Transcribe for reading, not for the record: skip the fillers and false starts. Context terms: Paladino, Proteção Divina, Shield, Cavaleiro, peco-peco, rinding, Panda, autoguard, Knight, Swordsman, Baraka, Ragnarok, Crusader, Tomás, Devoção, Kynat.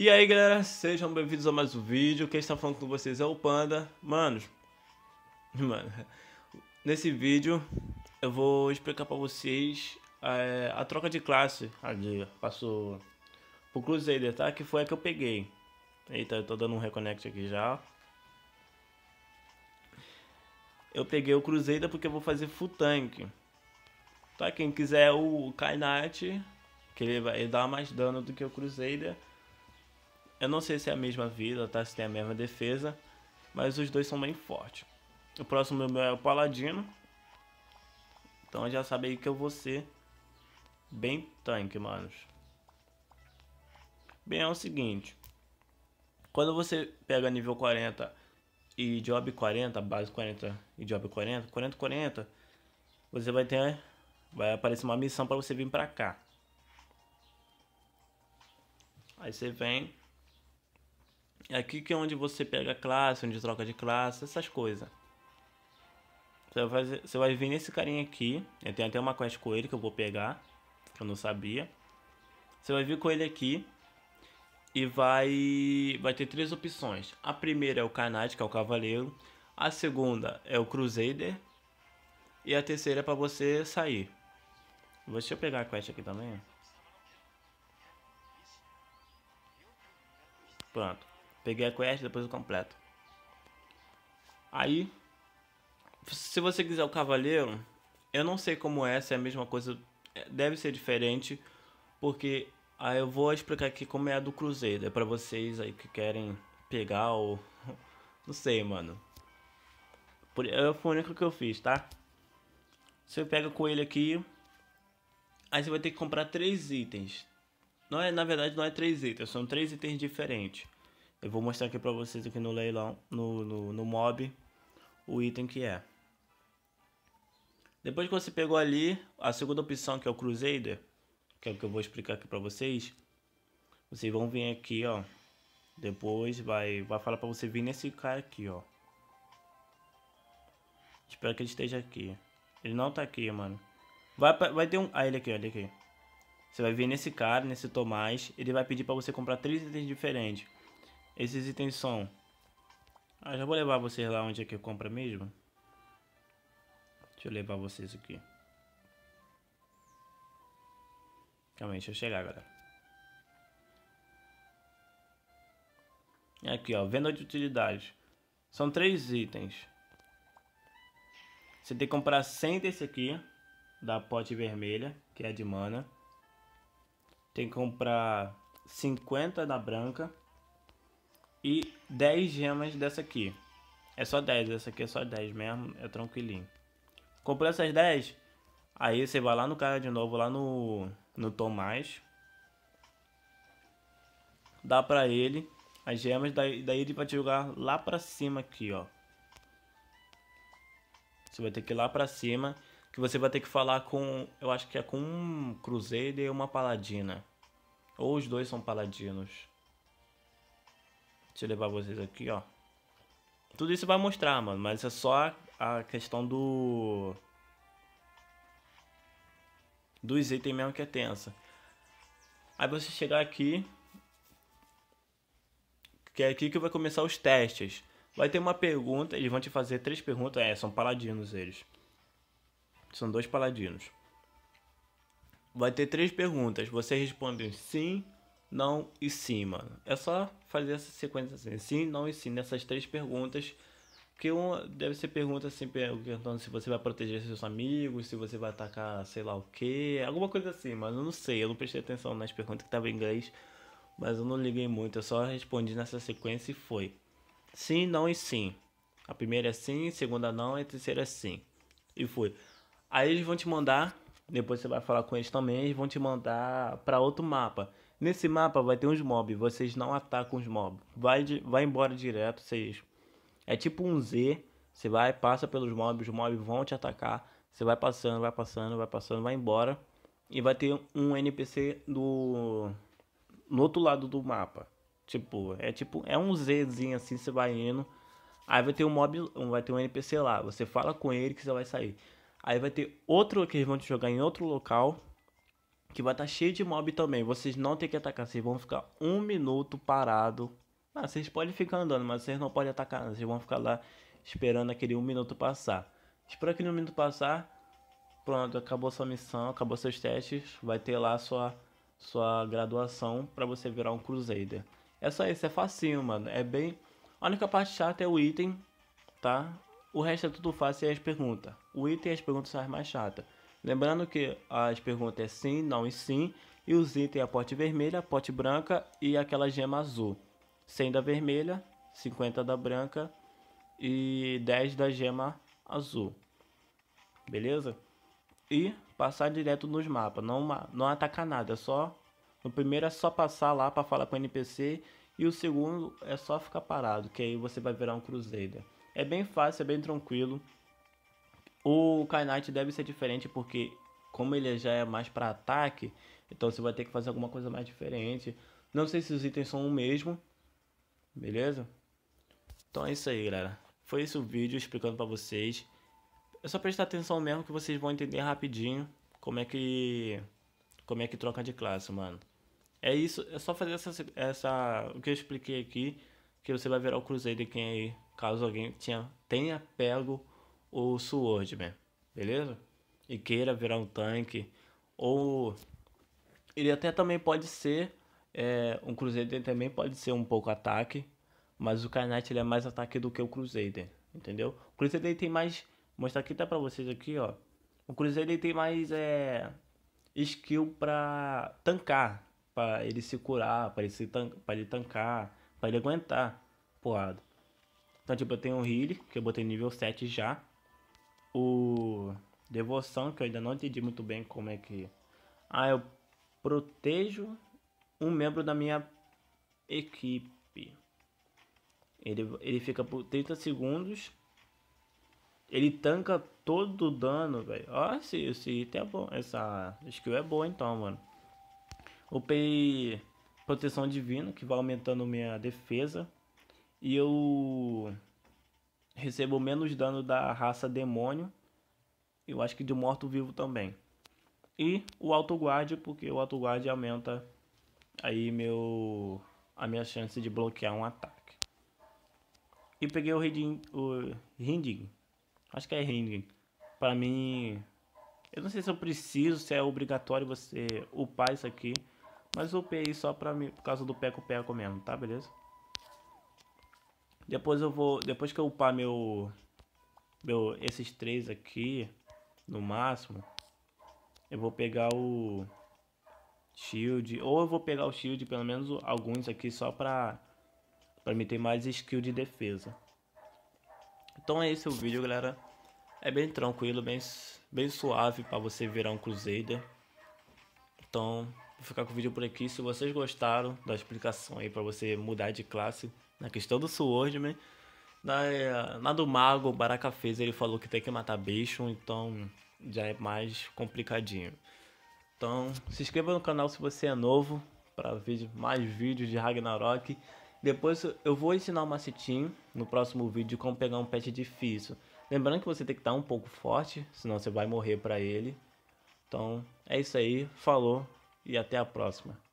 E aí galera, sejam bem-vindos a mais um vídeo. Quem está falando com vocês é o Panda. Mano, nesse vídeo eu vou explicar pra vocês a troca de classe ali, passou pro Crusader, tá? Que foi a que eu peguei. Eita, eu tô dando um reconnect aqui já. Eu peguei o Crusader porque eu vou fazer full tank. Tá? Quem quiser o Kynat, que ele vai dar mais dano do que o Crusader. Eu não sei se é a mesma vida, tá? Se tem a mesma defesa. Mas os dois são bem fortes. O próximo é o Paladino. Então já sabe aí que eu vou ser bem tanque, manos. Bem, é o seguinte. Quando você pega nível 40 e job 40, base 40 e job 40, 40, você vai ter... vai aparecer uma missão pra você vir pra cá. Aí você vem... aqui que é onde você pega classe, onde troca de classe, essas coisas. Você vai vir nesse carinha aqui. Eu tenho até uma quest com ele que eu vou pegar, que eu não sabia. Você vai vir com ele aqui. E vai ter três opções. A primeira é o Knight, que é o Cavaleiro. A segunda é o Crusader. E a terceira é pra você sair. Deixa eu pegar a quest aqui também. Pronto. Peguei a quest, depois eu completo. Aí, se você quiser o Cavaleiro, eu não sei como é, se é a mesma coisa, deve ser diferente, porque aí eu vou explicar aqui como é a do Crusader, é pra vocês aí que querem pegar ou... não sei, mano. Foi o único que eu fiz, tá? Você pega com ele aqui, aí você vai ter que comprar 3 itens. Não é, na verdade não é 3 itens, são 3 itens diferentes. Eu vou mostrar aqui pra vocês aqui no leilão, no mob, o item que é. Depois que você pegou ali, a segunda opção que é o Crusader, que é o que eu vou explicar aqui pra vocês. Vocês vão vir aqui, ó. Depois vai falar pra você vir nesse cara aqui, ó. Espero que ele esteja aqui. Ele não tá aqui, mano. Vai ter um... ah, ele aqui, olha aqui. Você vai vir nesse cara, nesse Tomás. Ele vai pedir pra você comprar 3 itens diferentes. Esses itens são... ah, já vou levar vocês lá onde é que eu compro mesmo. Deixa eu levar vocês aqui. Calma aí, deixa eu chegar, galera. Aqui, ó. Venda de utilidades. São 3 itens. Você tem que comprar 100 desse aqui. Da pote vermelha, que é a de mana. Tem que comprar 50 da branca. E 10 gemas dessa aqui. É só 10, essa aqui é só 10 mesmo, é tranquilinho. Comprou essas 10, aí você vai lá no cara de novo, lá no Tomás. Dá pra ele as gemas, daí ele vai te jogar lá pra cima aqui, ó. Você vai ter que ir lá pra cima, que você vai ter que falar com, eu acho que é com um Crusader e uma Paladina. Ou os dois são Paladinos. Deixa eu levar vocês aqui, ó. Tudo isso vai mostrar, mano. Mas é só a questão do... dos itens mesmo que é tensa. Aí você chegar aqui. Que é aqui que vai começar os testes. Vai ter uma pergunta. Eles vão te fazer 3 perguntas. É, são paladinos eles. São 2 paladinos. Vai ter 3 perguntas. Você responde sim... não e sim, mano. É só fazer essa sequência assim. Sim, não e sim. Nessas 3 perguntas. Que uma deve ser pergunta assim, perguntando se você vai proteger seus amigos, se você vai atacar sei lá o que. Alguma coisa assim, mas eu não sei. Eu não prestei atenção nas perguntas que estavam em inglês. Mas eu não liguei muito. Eu só respondi nessa sequência e foi. Sim, não e sim. A primeira é sim, a segunda não, a terceira é sim. E foi. Aí eles vão te mandar. Depois você vai falar com eles também. Eles vão te mandar pra outro mapa. Nesse mapa vai ter uns mobs, vocês não atacam os mobs. Vai embora direto, vocês... é tipo um Z, você vai, passa pelos mobs, os mobs vão te atacar. Você vai passando, vai passando, vai passando, vai embora. E vai ter um NPC no outro lado do mapa. Tipo, é um Zzinho assim, você vai indo. Aí vai ter um mob, vai ter um NPC lá, você fala com ele que você vai sair. Aí vai ter outro que eles vão te jogar em outro local. que vai estar cheio de mob também. Vocês não tem que atacar, vocês vão ficar um minuto parado. Ah, vocês podem ficar andando, mas vocês não podem atacar, vocês vão ficar lá esperando aquele um minuto passar. Espera aquele um minuto passar, pronto, acabou sua missão, acabou seus testes, vai ter lá sua graduação pra você virar um Crusader. É só isso, é facinho, mano, é bem... A única parte chata é o item, tá? O resto é tudo fácil e as perguntas. O item e as perguntas são as mais chatas. Lembrando que as perguntas é sim, não e sim, e os itens é a pote vermelha, a pote branca e aquela gema azul. 100 da vermelha, 50 da branca e 10 da gema azul. Beleza? E passar direto nos mapas, não atacar nada, é só... O primeiro é só passar lá para falar com o NPC e o segundo é só ficar parado, que aí você vai virar um Crusader. É bem fácil, é bem tranquilo. O Knight deve ser diferente porque como ele já é mais para ataque, então você vai ter que fazer alguma coisa mais diferente. Não sei se os itens são o mesmo. Beleza? Então é isso aí, galera. Foi esse o vídeo explicando pra vocês. É só prestar atenção mesmo que vocês vão entender rapidinho como é que troca de classe, mano. É isso, é só fazer o que eu expliquei aqui, que você vai virar o Crusader quem aí, caso alguém tenha pego o Swordsman, beleza? E queira virar um tanque, ou ele até também pode ser... um Crusader também pode ser um pouco ataque, mas o Kynat ele é mais ataque do que o Crusader, entendeu? O Crusader tem mais, vou mostrar aqui, tá pra vocês aqui, ó. O Crusader tem mais skill pra tancar, pra ele se curar, pra ele tancar, pra ele aguentar porrada. Então tipo, eu tenho um heal, que eu botei nível 7 já. O Devoção, que eu ainda não entendi muito bem como é que... Ah, eu protejo... um membro da minha equipe. Ele fica por 30 segundos. Ele tanca todo o dano, velho. Ó, esse item é bom. Essa skill é boa então, mano. Upei Proteção Divina, que vai aumentando minha defesa. E eu recebo menos dano da raça demônio. Eu acho que de morto-vivo também. E o autoguard, porque o autoguard aumenta... aí a minha chance de bloquear um ataque. E peguei o rinding, acho que é rinding. Pra mim, eu não sei se eu preciso, se é obrigatório você upar isso aqui, mas eu upei só pra mim, por causa do peco-peco mesmo, tá, beleza? Depois que eu upar esses três aqui no máximo, eu vou pegar o Shield, ou eu vou pegar o Shield, pelo menos alguns aqui, só pra mim ter mais skill de defesa. Então é esse o vídeo, galera. É bem tranquilo, bem suave pra você virar um Crusader. Então, vou ficar com o vídeo por aqui. Se vocês gostaram da explicação aí pra você mudar de classe na questão do Swordsman, na do Mago, o Baraka fez, ele falou que tem que matar bicho, então já é mais complicadinho. Então, se inscreva no canal se você é novo, para ver mais vídeos de Ragnarok. Depois eu vou ensinar o macetinho no próximo vídeo de como pegar um pet difícil. Lembrando que você tem que estar um pouco forte, senão você vai morrer para ele. Então, é isso aí, falou e até a próxima.